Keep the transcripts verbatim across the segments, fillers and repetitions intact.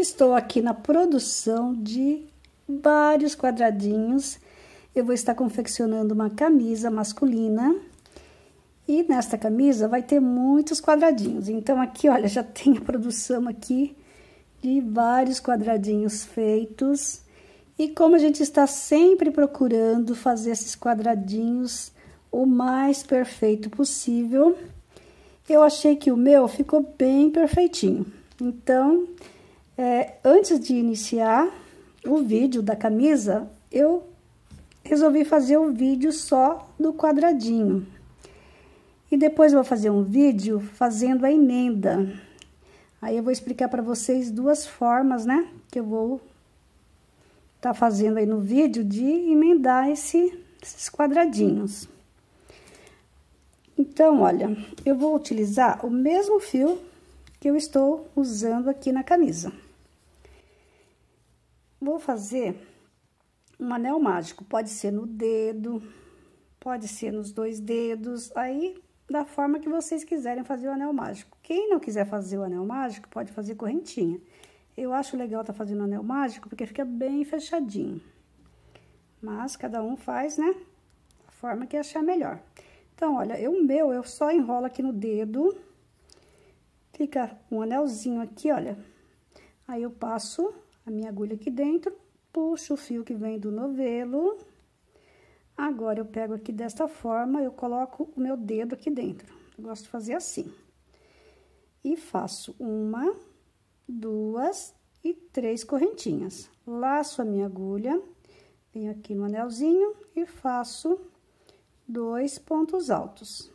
Estou aqui na produção de vários quadradinhos. Eu vou estar confeccionando uma camisa masculina. E nesta camisa vai ter muitos quadradinhos. Então, aqui, olha, já tem a produção aqui de vários quadradinhos feitos. E como a gente está sempre procurando fazer esses quadradinhos o mais perfeito possível, eu achei que o meu ficou bem perfeitinho. Então, é, antes de iniciar o vídeo da camisa, eu resolvi fazer um vídeo só do quadradinho. E depois eu vou fazer um vídeo fazendo a emenda. Aí eu vou explicar para vocês duas formas, né? Que eu vou tá fazendo aí no vídeo de emendar esse, esses quadradinhos. Então, olha, eu vou utilizar o mesmo fio que eu estou usando aqui na camisa. Vou fazer um anel mágico, pode ser no dedo, pode ser nos dois dedos, aí... da forma que vocês quiserem fazer o anel mágico. Quem não quiser fazer o anel mágico, pode fazer correntinha. Eu acho legal tá fazendo anel mágico, porque fica bem fechadinho. Mas, cada um faz, né? A forma que achar melhor. Então, olha, eu, o meu, eu só enrolo aqui no dedo. Fica um anelzinho aqui, olha. Aí, eu passo a minha agulha aqui dentro, puxo o fio que vem do novelo... Agora, eu pego aqui desta forma, eu coloco o meu dedo aqui dentro. Eu gosto de fazer assim. E faço uma, duas e três correntinhas. Laço a minha agulha, venho aqui no anelzinho e faço dois pontos altos.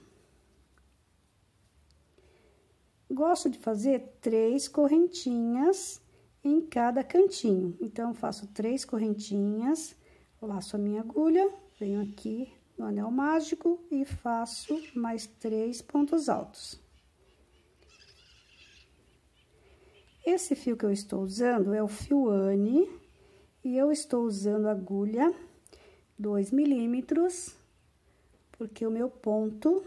Gosto de fazer três correntinhas em cada cantinho. Então, faço três correntinhas, laço a minha agulha... Venho aqui no anel mágico e faço mais três pontos altos. Esse fio que eu estou usando é o fio Anne, e eu estou usando agulha dois milímetros, porque o meu ponto,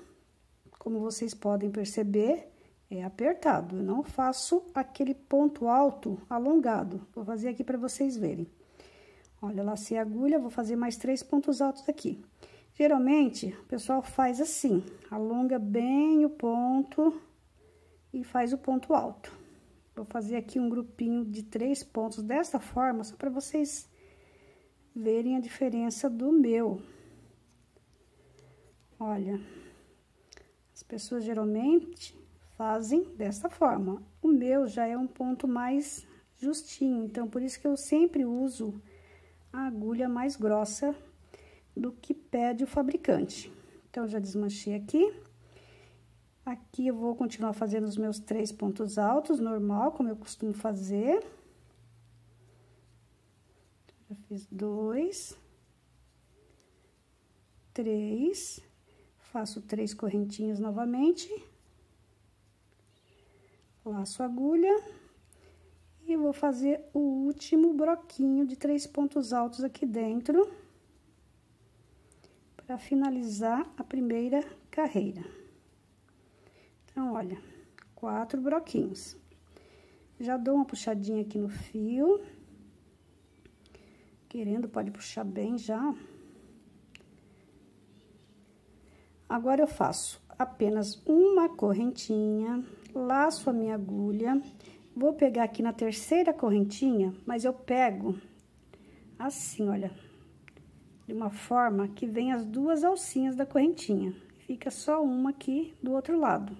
como vocês podem perceber, é apertado. Eu não faço aquele ponto alto alongado, vou fazer aqui para vocês verem. Olha, lacei a agulha, vou fazer mais três pontos altos aqui. Geralmente, o pessoal faz assim, alonga bem o ponto e faz o ponto alto. Vou fazer aqui um grupinho de três pontos dessa forma, só para vocês verem a diferença do meu. Olha, as pessoas geralmente fazem dessa forma. O meu já é um ponto mais justinho, então, por isso que eu sempre uso... a agulha mais grossa do que pede o fabricante. Então, já desmanchei aqui. Aqui eu vou continuar fazendo os meus três pontos altos, normal, como eu costumo fazer. Já fiz dois, três, faço três correntinhas novamente, laço a agulha. E vou fazer o último broquinho de três pontos altos aqui dentro, para finalizar a primeira carreira. Então, olha, quatro broquinhos. Já dou uma puxadinha aqui no fio. Querendo, pode puxar bem já. Agora, eu faço apenas uma correntinha, laço a minha agulha... Vou pegar aqui na terceira correntinha, mas eu pego assim, olha, de uma forma que vem as duas alcinhas da correntinha. Fica só uma aqui do outro lado.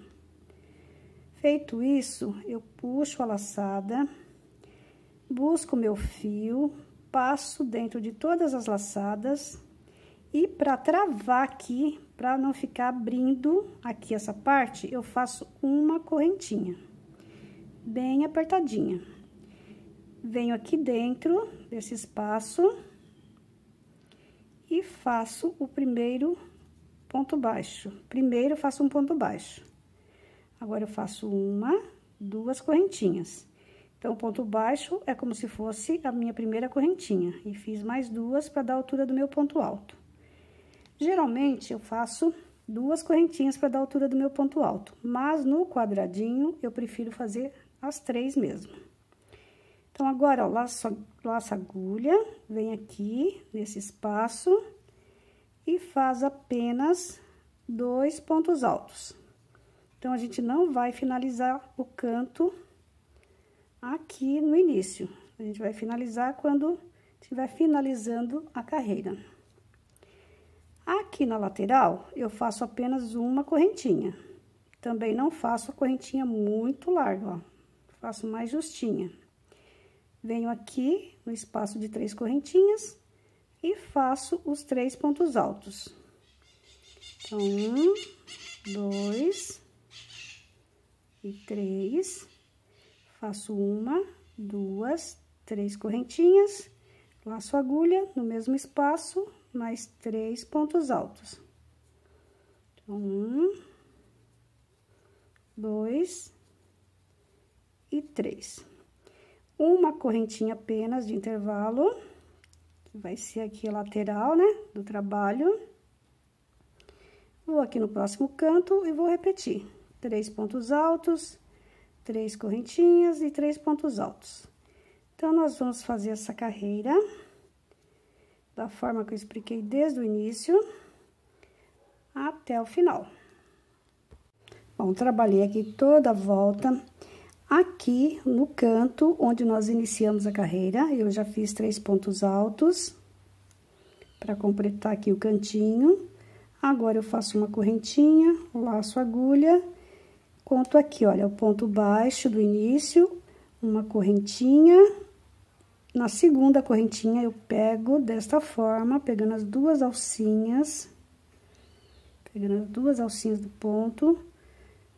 Feito isso, eu puxo a laçada, busco o meu fio, passo dentro de todas as laçadas e para travar aqui, para não ficar abrindo aqui essa parte, eu faço uma correntinha. Bem apertadinha. Venho aqui dentro desse espaço e faço o primeiro ponto baixo. Primeiro, faço um ponto baixo. Agora, eu faço uma, duas correntinhas. Então, o ponto baixo é como se fosse a minha primeira correntinha. E fiz mais duas para dar a altura do meu ponto alto. Geralmente, eu faço... duas correntinhas para dar a altura do meu ponto alto, mas no quadradinho eu prefiro fazer as três mesmo. Então, agora, ó, laço, laça agulha, vem aqui nesse espaço e faz apenas dois pontos altos. Então, a gente não vai finalizar o canto aqui no início. A gente vai finalizar quando estiver finalizando a carreira. Aqui na lateral, eu faço apenas uma correntinha. Também não faço a correntinha muito larga, ó. Faço mais justinha. Venho aqui no espaço de três correntinhas e faço os três pontos altos. Então, um, dois e três. Faço uma, duas, três correntinhas, laço agulha no mesmo espaço, mais três pontos altos. Então, um, dois e três. Uma correntinha apenas de intervalo, que vai ser aqui a lateral, né, do trabalho. Vou aqui no próximo canto e vou repetir. Três pontos altos, três correntinhas e três pontos altos. Então, nós vamos fazer essa carreira da forma que eu expliquei desde o início até o final. Bom, trabalhei aqui toda a volta. Aqui no canto onde nós iniciamos a carreira, eu já fiz três pontos altos para completar aqui o cantinho. Agora, eu faço uma correntinha, laço agulha, conto aqui, olha, o ponto baixo do início, uma correntinha. Na segunda correntinha, eu pego desta forma, pegando as duas alcinhas, pegando as duas alcinhas do ponto,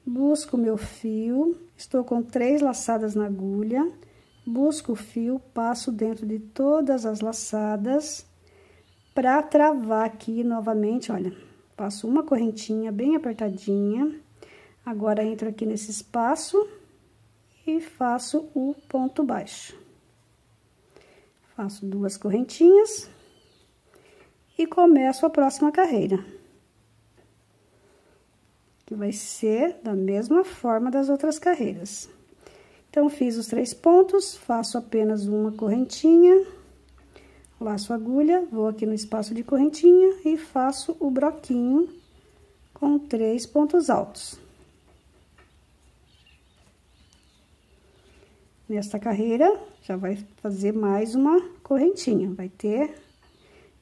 busco o meu fio, estou com três laçadas na agulha, busco o fio, passo dentro de todas as laçadas, para travar aqui novamente, olha, passo uma correntinha bem apertadinha, agora entro aqui nesse espaço e faço o ponto baixo. Faço duas correntinhas e começo a próxima carreira. Que vai ser da mesma forma das outras carreiras. Então, fiz os três pontos, faço apenas uma correntinha, laço agulha, vou aqui no espaço de correntinha e faço o broquinho com três pontos altos. Nesta carreira, já vai fazer mais uma correntinha, vai ter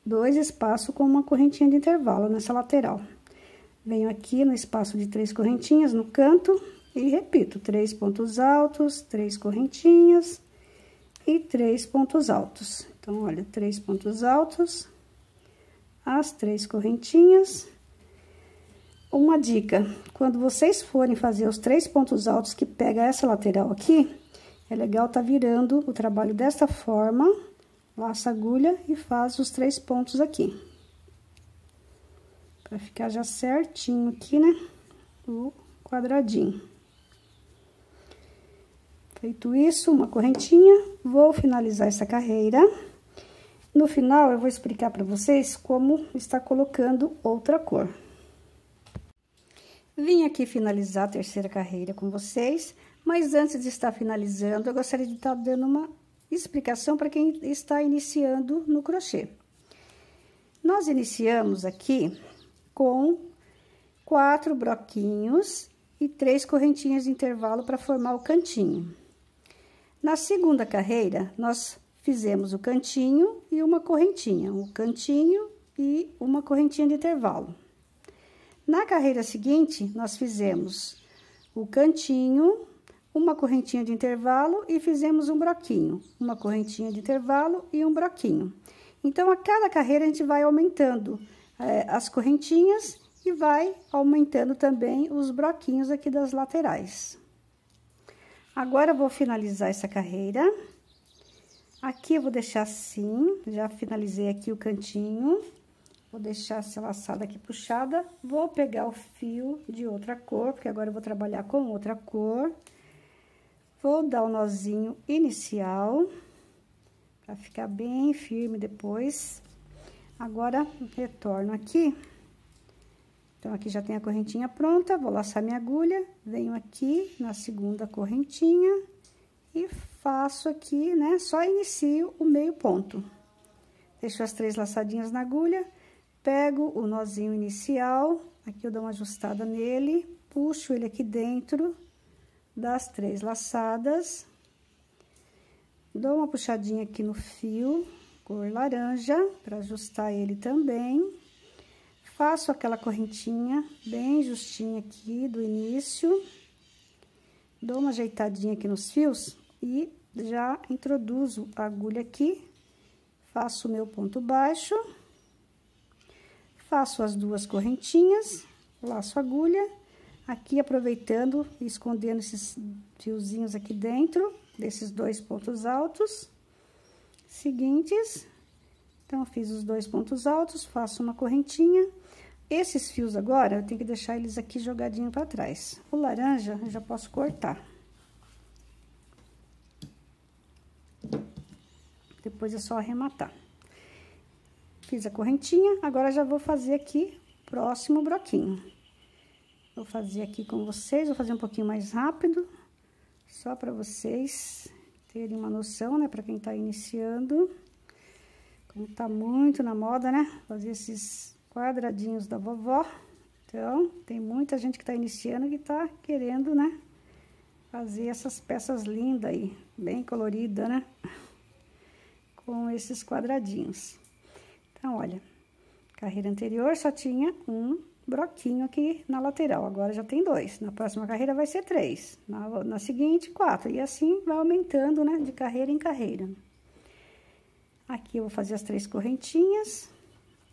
dois espaços com uma correntinha de intervalo nessa lateral. Venho aqui no espaço de três correntinhas no canto e repito, três pontos altos, três correntinhas e três pontos altos. Então, olha, três pontos altos, as três correntinhas. Uma dica, quando vocês forem fazer os três pontos altos que pega essa lateral aqui, é legal tá virando o trabalho desta forma, laça a agulha e faz os três pontos aqui. Vai ficar já certinho aqui, né, o quadradinho. Feito isso, uma correntinha, vou finalizar essa carreira. No final, eu vou explicar pra vocês como está colocando outra cor. Vim aqui finalizar a terceira carreira com vocês, mas antes de estar finalizando, eu gostaria de estar dando uma explicação para quem está iniciando no crochê. Nós iniciamos aqui com quatro broquinhos e três correntinhas de intervalo para formar o cantinho. Na segunda carreira, nós fizemos o cantinho e uma correntinha, um cantinho e uma correntinha de intervalo. Na carreira seguinte, nós fizemos o cantinho, uma correntinha de intervalo e fizemos um broquinho, uma correntinha de intervalo e um broquinho. Então, a cada carreira, a gente vai aumentando as correntinhas e vai aumentando também os broquinhos aqui das laterais. Agora, eu vou finalizar essa carreira. Aqui, eu vou deixar assim, já finalizei aqui o cantinho. Vou deixar essa laçada aqui puxada. Vou pegar o fio de outra cor, porque agora eu vou trabalhar com outra cor. Vou dar o nozinho inicial, para ficar bem firme depois. Agora, retorno aqui. Então, aqui já tem a correntinha pronta, vou laçar minha agulha, venho aqui na segunda correntinha E faço aqui, né, só inicio o meio ponto. Deixo as três laçadinhas na agulha, pego o nozinho inicial, aqui eu dou uma ajustada nele, puxo ele aqui dentro das três laçadas, dou uma puxadinha aqui no fio, cor laranja, para ajustar ele também. Faço aquela correntinha bem justinha aqui do início, dou uma ajeitadinha aqui nos fios e já introduzo a agulha aqui, faço o meu ponto baixo, faço as duas correntinhas, laço a agulha, aqui aproveitando e escondendo esses fiozinhos aqui dentro, desses dois pontos altos seguintes. Então, eu fiz os dois pontos altos, faço uma correntinha. Esses fios agora, eu tenho que deixar eles aqui jogadinho para trás. O laranja, eu já posso cortar. Depois é só arrematar. Fiz a correntinha, agora já vou fazer aqui o próximo broquinho. Vou fazer aqui com vocês, vou fazer um pouquinho mais rápido, só para vocês terem uma noção, né, para quem tá iniciando. Como tá muito na moda, né? Fazer esses quadradinhos da vovó. Então, tem muita gente que tá iniciando que tá querendo, né? Fazer essas peças lindas aí, bem colorida, né? Com esses quadradinhos. Então, olha, carreira anterior só tinha um broquinho aqui na lateral. Agora já tem dois. Na próxima carreira vai ser três. Na, na seguinte, quatro. E assim vai aumentando, né? De carreira em carreira. Aqui eu vou fazer as três correntinhas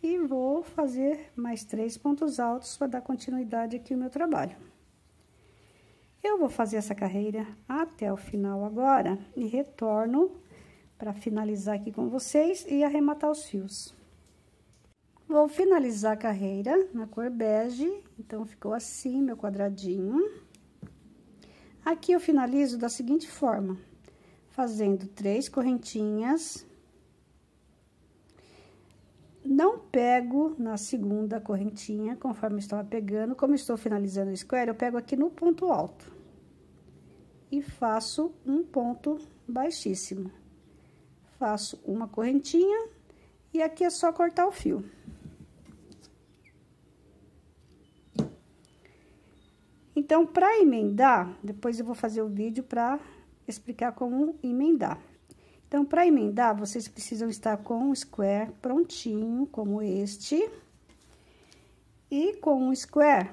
e vou fazer mais três pontos altos para dar continuidade aqui ao meu trabalho. Eu vou fazer essa carreira até o final agora e retorno para finalizar aqui com vocês e arrematar os fios. Vou finalizar a carreira na cor bege, então ficou assim meu quadradinho. Aqui eu finalizo da seguinte forma, fazendo três correntinhas. Não pego na segunda correntinha, conforme estava pegando. Como estou finalizando o square, eu pego aqui no ponto alto. E faço um ponto baixíssimo. Faço uma correntinha e aqui é só cortar o fio. Então, para emendar, depois eu vou fazer o vídeo para explicar como emendar. Então, para emendar, vocês precisam estar com o square prontinho, como este. E com o square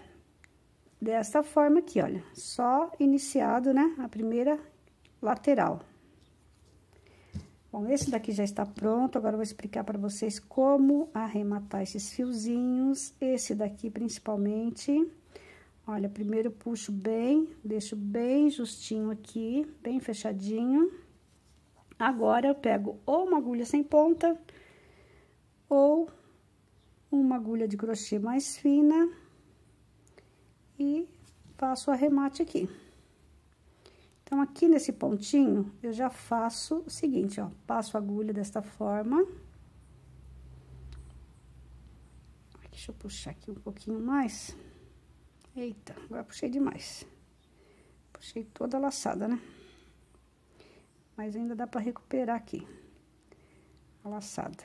desta forma aqui, olha. Só iniciado, né? A primeira lateral. Bom, esse daqui já está pronto. Agora, eu vou explicar para vocês como arrematar esses fiozinhos. Esse daqui, principalmente. Olha, primeiro eu puxo bem, deixo bem justinho aqui, bem fechadinho. Agora, eu pego ou uma agulha sem ponta, ou uma agulha de crochê mais fina, e faço o arremate aqui. Então, aqui nesse pontinho, eu já faço o seguinte, ó, passo a agulha desta forma. Deixa eu puxar aqui um pouquinho mais. Eita, agora puxei demais. Puxei toda a laçada, né? Mas ainda dá para recuperar aqui a laçada.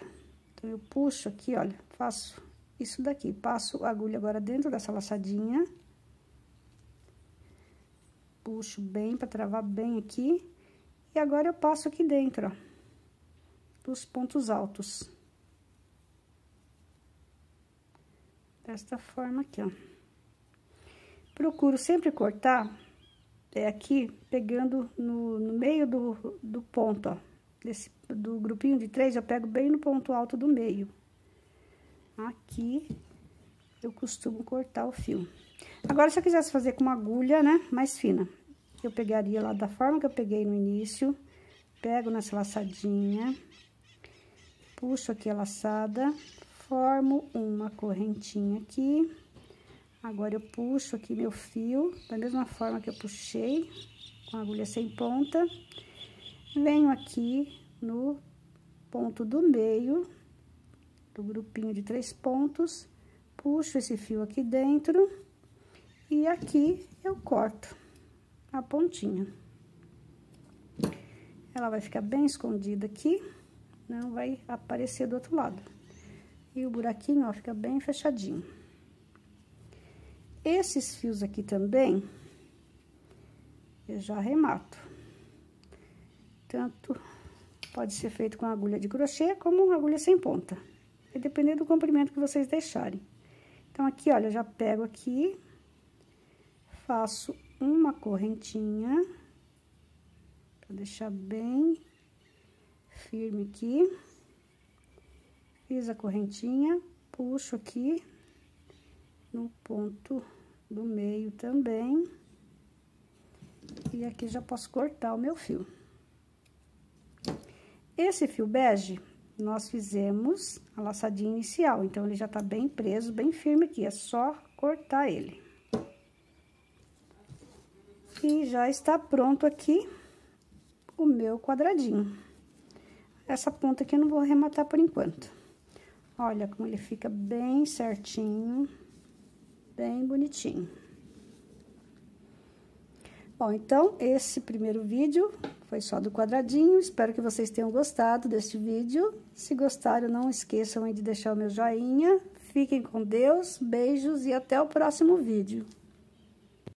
Então, eu puxo aqui, olha, faço isso daqui. Passo a agulha agora dentro dessa laçadinha. Puxo bem para travar bem aqui. E agora, eu passo aqui dentro, ó, dos pontos altos. Desta forma aqui, ó. Procuro sempre cortar... É aqui, pegando no, no meio do, do ponto, ó, desse, do grupinho de três, eu pego bem no ponto alto do meio. Aqui, eu costumo cortar o fio. Agora, se eu quisesse fazer com uma agulha, né, mais fina, eu pegaria lá da forma que eu peguei no início, pego nessa laçadinha, puxo aqui a laçada, formo uma correntinha aqui... Agora, eu puxo aqui meu fio, da mesma forma que eu puxei, com a agulha sem ponta. Venho aqui no ponto do meio, do grupinho de três pontos, puxo esse fio aqui dentro, e aqui eu corto a pontinha. Ela vai ficar bem escondida aqui, não vai aparecer do outro lado. E o buraquinho, ó, fica bem fechadinho. Esses fios aqui também, eu já arremato. Tanto pode ser feito com agulha de crochê, como agulha sem ponta. Vai depender do comprimento que vocês deixarem. Então, aqui, olha, eu já pego aqui, faço uma correntinha, pra deixar bem firme aqui. Fiz a correntinha, puxo aqui no ponto do meio também. E aqui já posso cortar o meu fio. Esse fio bege, nós fizemos a laçadinha inicial, então ele já tá bem preso, bem firme aqui, é só cortar ele. E já está pronto aqui o meu quadradinho. Essa ponta aqui eu não vou arrematar por enquanto. Olha como ele fica bem certinho, bem bonitinho. Bom, então, esse primeiro vídeo foi só do quadradinho. Espero que vocês tenham gostado deste vídeo. Se gostaram, não esqueçam de deixar o meu joinha. Fiquem com Deus, beijos e até o próximo vídeo.